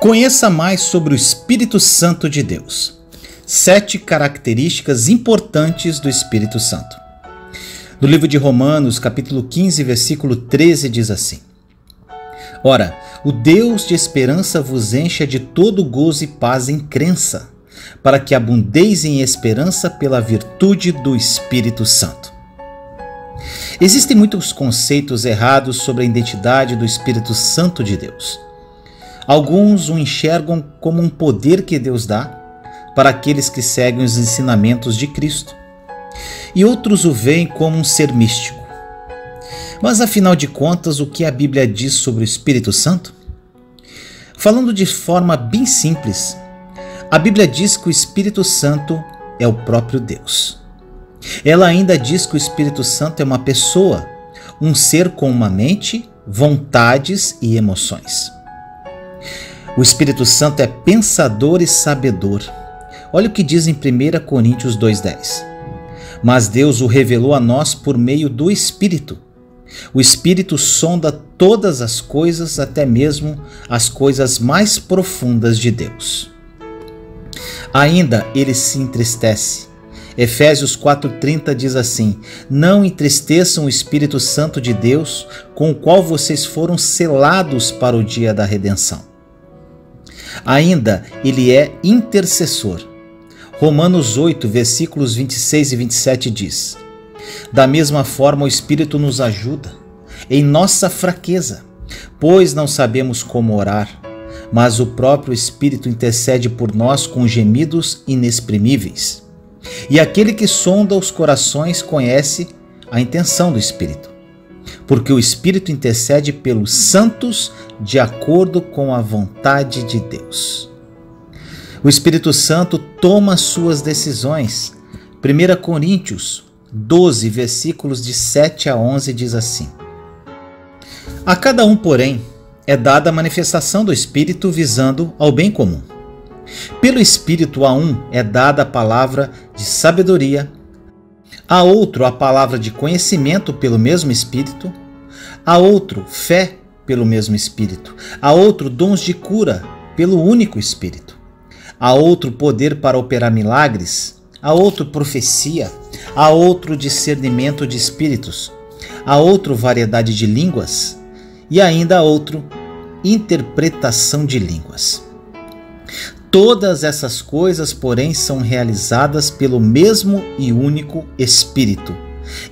Conheça mais sobre o Espírito Santo de Deus. 7 características importantes do Espírito Santo. No livro de Romanos, capítulo 15, versículo 13, diz assim: Ora, o Deus de esperança vos encha de todo gozo e paz em crença, para que abundeis em esperança pela virtude do Espírito Santo. Existem muitos conceitos errados sobre a identidade do Espírito Santo de Deus. Alguns o enxergam como um poder que Deus dá para aqueles que seguem os ensinamentos de Cristo, e outros o veem como um ser místico. Mas, afinal de contas, o que a Bíblia diz sobre o Espírito Santo? Falando de forma bem simples, a Bíblia diz que o Espírito Santo é o próprio Deus. Ela ainda diz que o Espírito Santo é uma pessoa, um ser com uma mente, vontades e emoções. O Espírito Santo é pensador e sabedor. Olha o que diz em 1 Coríntios 2,10. Mas Deus o revelou a nós por meio do Espírito. O Espírito sonda todas as coisas, até mesmo as coisas mais profundas de Deus. Ainda ele se entristece. Efésios 4,30 diz assim: Não entristeçam o Espírito Santo de Deus, com o qual vocês foram selados para o dia da redenção. Ainda ele é intercessor. Romanos 8, versículos 26 e 27 diz: Da mesma forma o Espírito nos ajuda em nossa fraqueza, pois não sabemos como orar, mas o próprio Espírito intercede por nós com gemidos inexprimíveis. E aquele que sonda os corações conhece a intenção do Espírito, porque o Espírito intercede pelos santos de acordo com a vontade de Deus. O Espírito Santo toma suas decisões. 1 Coríntios 12, versículos de 7 a 11 diz assim: A cada um, porém, é dada a manifestação do Espírito visando ao bem comum. Pelo Espírito a um é dada a palavra de sabedoria, a outro a palavra de conhecimento pelo mesmo Espírito, a outro fé pelo mesmo Espírito, a outro dons de cura pelo único Espírito, a outro poder para operar milagres, a outro profecia, a outro discernimento de espíritos, a outro variedade de línguas e ainda a outro interpretação de línguas. Todas essas coisas, porém, são realizadas pelo mesmo e único Espírito,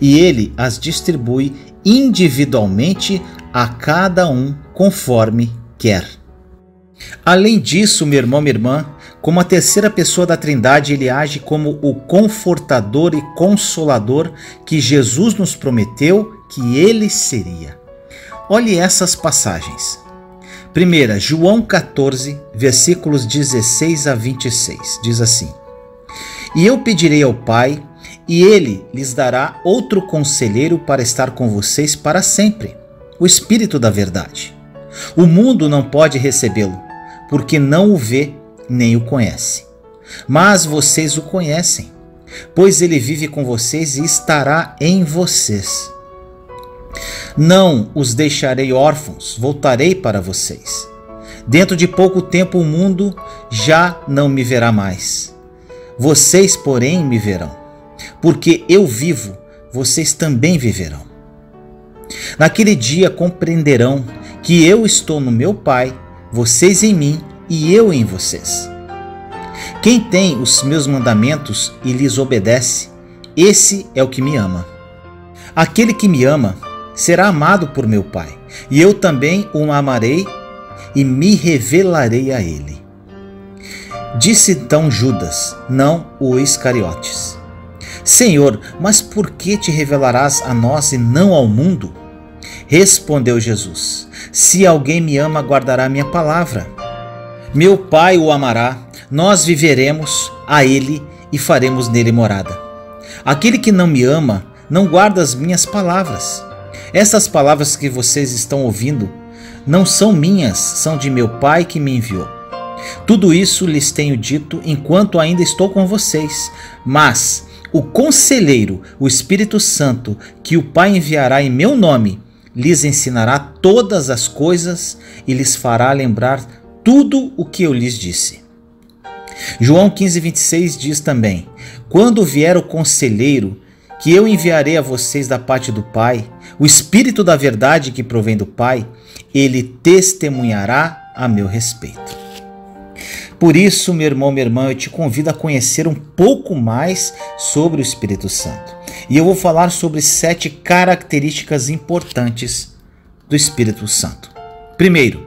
e ele as distribui individualmente a cada um conforme quer. Além disso, meu irmão, minha irmã, como a terceira pessoa da Trindade, ele age como o confortador e consolador que Jesus nos prometeu que ele seria. Olhe essas passagens. 1 João 14, versículos 16 a 26, diz assim: E eu pedirei ao Pai, e ele lhes dará outro conselheiro para estar com vocês para sempre, o Espírito da Verdade. O mundo não pode recebê-lo, porque não o vê nem o conhece. Mas vocês o conhecem, pois ele vive com vocês e estará em vocês. Não os deixarei órfãos, voltarei para vocês. Dentro de pouco tempo o mundo já não me verá mais. Vocês, porém, me verão. Porque eu vivo, vocês também viverão. Naquele dia compreenderão que eu estou no meu Pai, vocês em mim e eu em vocês. Quem tem os meus mandamentos e lhes obedece, esse é o que me ama. Aquele que me ama será amado por meu Pai, e eu também o amarei e me revelarei a ele. Disse então Judas, não o Iscariotes: Senhor, mas por que te revelarás a nós e não ao mundo? Respondeu Jesus: Se alguém me ama, guardará minha palavra. Meu Pai o amará, nós viveremos a ele e faremos nele morada. Aquele que não me ama, não guarda as minhas palavras. Estas palavras que vocês estão ouvindo não são minhas, são de meu Pai que me enviou. Tudo isso lhes tenho dito enquanto ainda estou com vocês, mas o Conselheiro, o Espírito Santo, que o Pai enviará em meu nome, lhes ensinará todas as coisas e lhes fará lembrar tudo o que eu lhes disse. João 15:26 diz também: quando vier o Conselheiro, que eu enviarei a vocês da parte do Pai, o Espírito da verdade que provém do Pai, ele testemunhará a meu respeito. Por isso, meu irmão, minha irmã, eu te convido a conhecer um pouco mais sobre o Espírito Santo. E eu vou falar sobre 7 características importantes do Espírito Santo. Primeiro,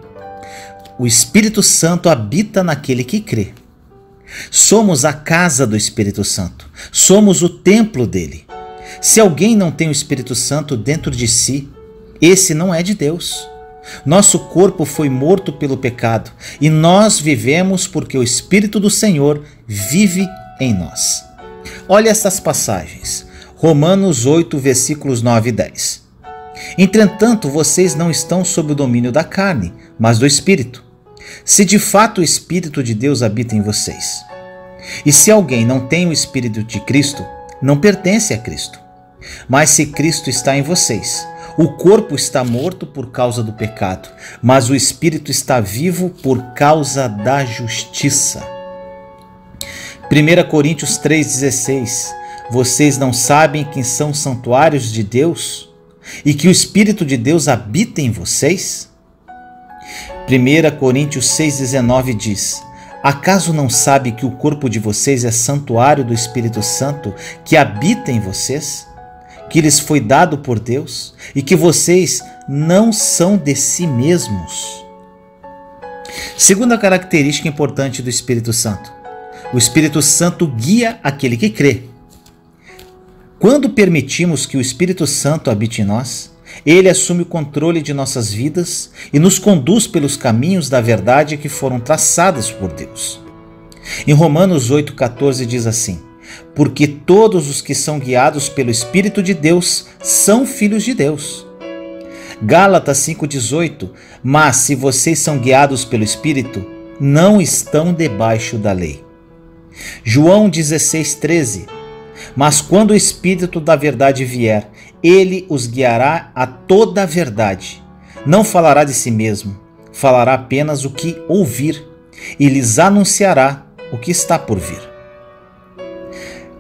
o Espírito Santo habita naquele que crê. Somos a casa do Espírito Santo. Somos o templo dele. Se alguém não tem o Espírito Santo dentro de si, esse não é de Deus. Nosso corpo foi morto pelo pecado e nós vivemos porque o Espírito do Senhor vive em nós. Olha essas passagens. Romanos 8, versículos 9 e 10. Entretanto, vocês não estão sob o domínio da carne, mas do Espírito, se de fato o Espírito de Deus habita em vocês. E se alguém não tem o Espírito de Cristo, não pertence a Cristo. Mas se Cristo está em vocês, o corpo está morto por causa do pecado, mas o Espírito está vivo por causa da justiça. 1 Coríntios 3,16: vocês não sabem que são santuários de Deus e que o Espírito de Deus habita em vocês? 1 Coríntios 6,19 diz: acaso não sabe que o corpo de vocês é santuário do Espírito Santo que habita em vocês, que lhes foi dado por Deus e que vocês não são de si mesmos? Segunda característica importante do Espírito Santo: o Espírito Santo guia aquele que crê. Quando permitimos que o Espírito Santo habite em nós, ele assume o controle de nossas vidas e nos conduz pelos caminhos da verdade que foram traçados por Deus. Em Romanos 8,14 diz assim: porque todos os que são guiados pelo Espírito de Deus são filhos de Deus. Gálatas 5,18: mas se vocês são guiados pelo Espírito, não estão debaixo da lei. João 16,13: mas quando o Espírito da verdade vier, ele os guiará a toda a verdade. Não falará de si mesmo, falará apenas o que ouvir e lhes anunciará o que está por vir.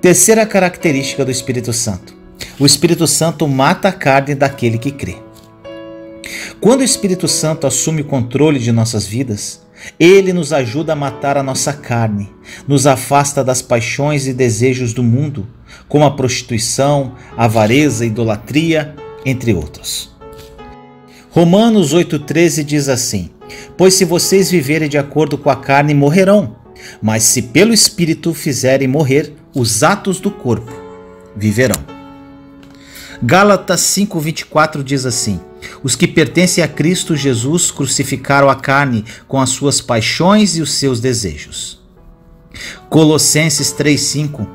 Terceira característica do Espírito Santo: o Espírito Santo mata a carne daquele que crê. Quando o Espírito Santo assume o controle de nossas vidas, ele nos ajuda a matar a nossa carne, nos afasta das paixões e desejos do mundo, como a prostituição, avareza, idolatria, entre outros. Romanos 8,13 diz assim: pois se vocês viverem de acordo com a carne, morrerão, mas se pelo Espírito fizerem morrer os atos do corpo, viverão. Gálatas 5,24 diz assim: os que pertencem a Cristo Jesus crucificaram a carne com as suas paixões e os seus desejos. Colossenses 3,5: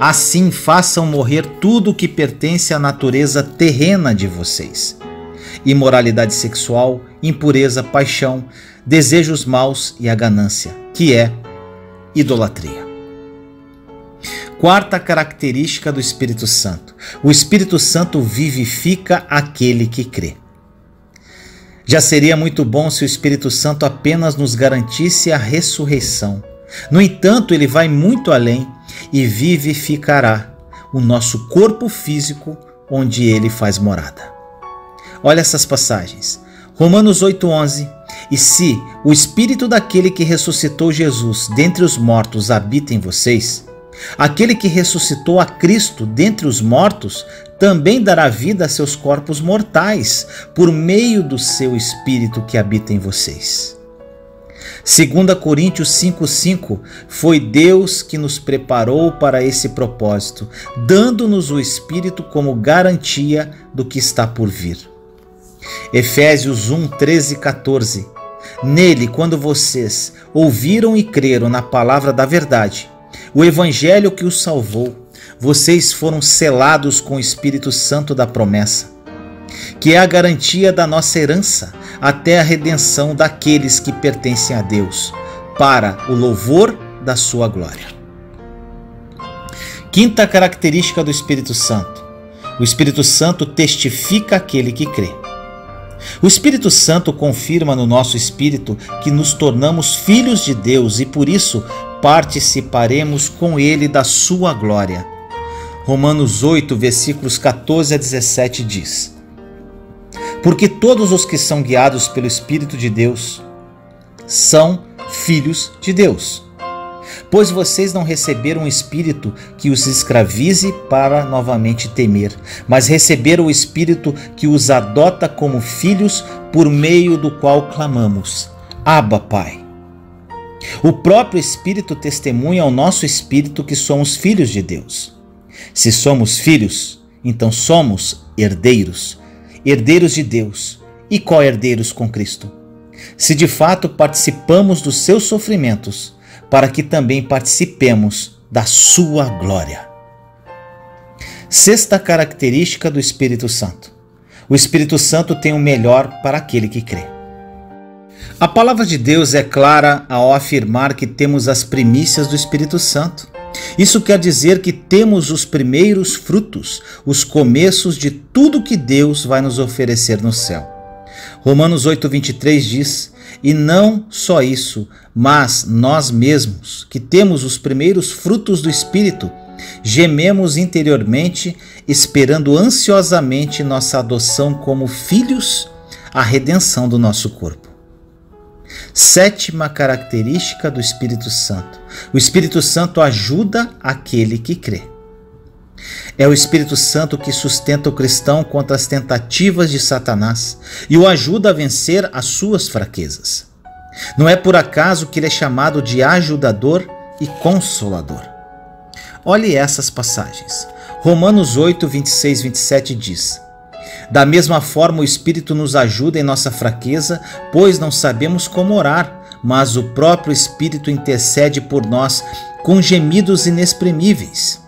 assim façam morrer tudo o que pertence à natureza terrena de vocês: imoralidade sexual, impureza, paixão, desejos maus e a ganância, que é idolatria. Quarta característica do Espírito Santo: o Espírito Santo vivifica aquele que crê. Já seria muito bom se o Espírito Santo apenas nos garantisse a ressurreição. No entanto, ele vai muito além e vivificará o nosso corpo físico onde ele faz morada. Olha essas passagens. Romanos 8,11: e se o Espírito daquele que ressuscitou Jesus dentre os mortos habita em vocês, aquele que ressuscitou a Cristo dentre os mortos também dará vida a seus corpos mortais, por meio do seu Espírito que habita em vocês. 2 Coríntios 5,5: foi Deus que nos preparou para esse propósito, dando-nos o Espírito como garantia do que está por vir. Efésios 1,13-14: nele, quando vocês ouviram e creram na palavra da verdade, o Evangelho que os salvou, vocês foram selados com o Espírito Santo da promessa, que é a garantia da nossa herança até a redenção daqueles que pertencem a Deus, para o louvor da sua glória. Quinta característica do Espírito Santo: o Espírito Santo testifica aquele que crê. O Espírito Santo confirma no nosso espírito que nos tornamos filhos de Deus e por isso participaremos com Ele da sua glória. Romanos 8, versículos 14 a 17 diz: porque todos os que são guiados pelo Espírito de Deus são filhos de Deus. Pois vocês não receberam um espírito que os escravize para novamente temer, mas receberam o Espírito que os adota como filhos, por meio do qual clamamos: Abba, Pai. O próprio Espírito testemunha ao nosso espírito que somos filhos de Deus. Se somos filhos, então somos herdeiros, herdeiros de Deus e co-herdeiros com Cristo. Se de fato participamos dos seus sofrimentos, para que também participemos da sua glória. Sexta característica do Espírito Santo: o Espírito Santo tem o melhor para aquele que crê. A palavra de Deus é clara ao afirmar que temos as primícias do Espírito Santo. Isso quer dizer que temos os primeiros frutos, os começos de tudo que Deus vai nos oferecer no céu. Romanos 8,23 diz: e não só isso, mas nós mesmos, que temos os primeiros frutos do Espírito, gememos interiormente, esperando ansiosamente nossa adoção como filhos, a redenção do nosso corpo. Sétima característica do Espírito Santo: o Espírito Santo ajuda aquele que crê. É o Espírito Santo que sustenta o cristão contra as tentativas de Satanás e o ajuda a vencer as suas fraquezas. Não é por acaso que ele é chamado de ajudador e consolador. Olhe essas passagens. Romanos 8, 26 e 27 diz: da mesma forma o Espírito nos ajuda em nossa fraqueza, pois não sabemos como orar, mas o próprio Espírito intercede por nós com gemidos inexprimíveis.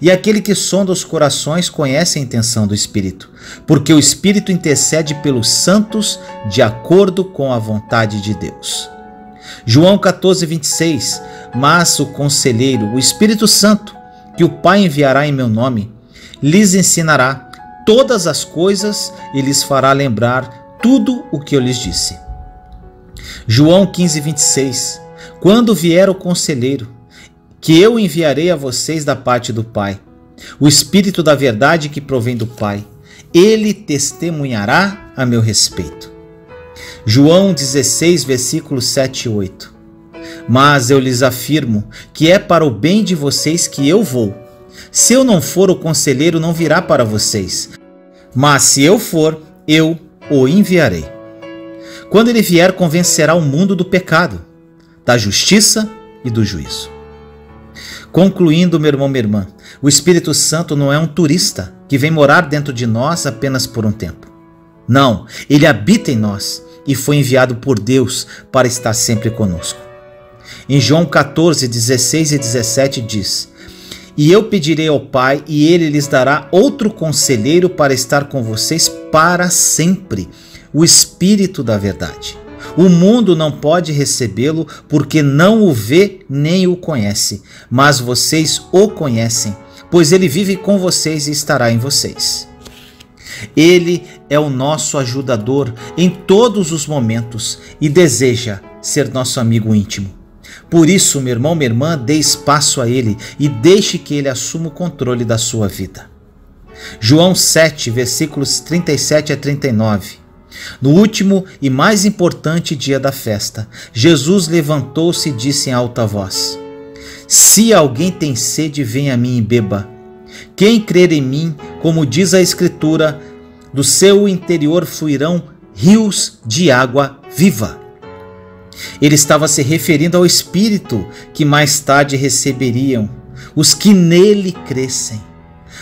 E aquele que sonda os corações conhece a intenção do Espírito, porque o Espírito intercede pelos santos de acordo com a vontade de Deus. João 14, 26, mas o Conselheiro, o Espírito Santo, que o Pai enviará em meu nome, lhes ensinará todas as coisas e lhes fará lembrar tudo o que eu lhes disse. João 15, 26, quando vier o Conselheiro, que eu enviarei a vocês da parte do Pai, o Espírito da verdade que provém do Pai, ele testemunhará a meu respeito. João 16, versículos 7 e 8. Mas eu lhes afirmo que é para o bem de vocês que eu vou. Se eu não for, o Conselheiro não virá para vocês. Mas se eu for, eu o enviarei. Quando ele vier, convencerá o mundo do pecado, da justiça e do juízo. Concluindo, meu irmão, minha irmã, o Espírito Santo não é um turista que vem morar dentro de nós apenas por um tempo. Não, ele habita em nós e foi enviado por Deus para estar sempre conosco. Em João 14, 16 e 17 diz: e eu pedirei ao Pai, e ele lhes dará outro conselheiro para estar com vocês para sempre, o Espírito da verdade. O mundo não pode recebê-lo porque não o vê nem o conhece, mas vocês o conhecem, pois ele vive com vocês e estará em vocês. Ele é o nosso ajudador em todos os momentos e deseja ser nosso amigo íntimo. Por isso, meu irmão, minha irmã, dê espaço a ele e deixe que ele assuma o controle da sua vida. João 7, versículos 37 a 39. No último e mais importante dia da festa, Jesus levantou-se e disse em alta voz: se alguém tem sede, venha a mim e beba. Quem crer em mim, como diz a Escritura, do seu interior fluirão rios de água viva. Ele estava se referindo ao Espírito que mais tarde receberiam os que nele crescem.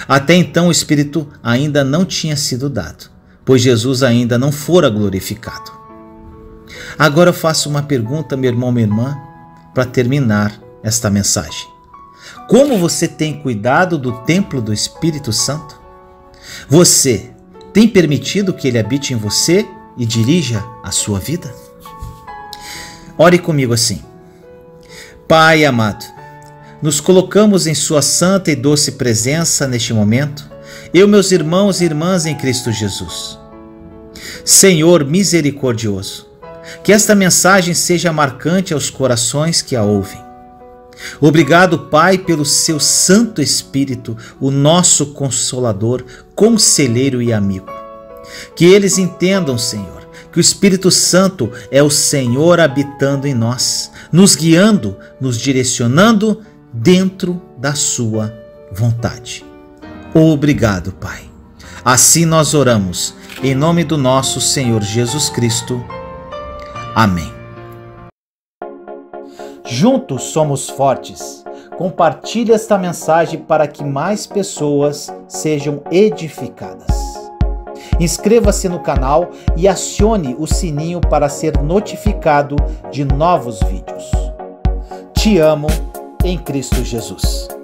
Até então o Espírito ainda não tinha sido dado, pois Jesus ainda não fora glorificado. Agora eu faço uma pergunta, meu irmão, minha irmã, para terminar esta mensagem. Como você tem cuidado do templo do Espírito Santo? Você tem permitido que ele habite em você e dirija a sua vida? Ore comigo assim: Pai amado, nos colocamos em sua santa e doce presença neste momento, eu, meus irmãos e irmãs em Cristo Jesus. Senhor misericordioso, que esta mensagem seja marcante aos corações que a ouvem. Obrigado, Pai, pelo seu Santo Espírito, o nosso Consolador, Conselheiro e Amigo. Que eles entendam, Senhor, que o Espírito Santo é o Senhor habitando em nós, nos guiando, nos direcionando dentro da sua vontade. Obrigado, Pai. Assim nós oramos, em nome do nosso Senhor Jesus Cristo. Amém. Juntos somos fortes. Compartilhe esta mensagem para que mais pessoas sejam edificadas. Inscreva-se no canal e acione o sininho para ser notificado de novos vídeos. Te amo em Cristo Jesus.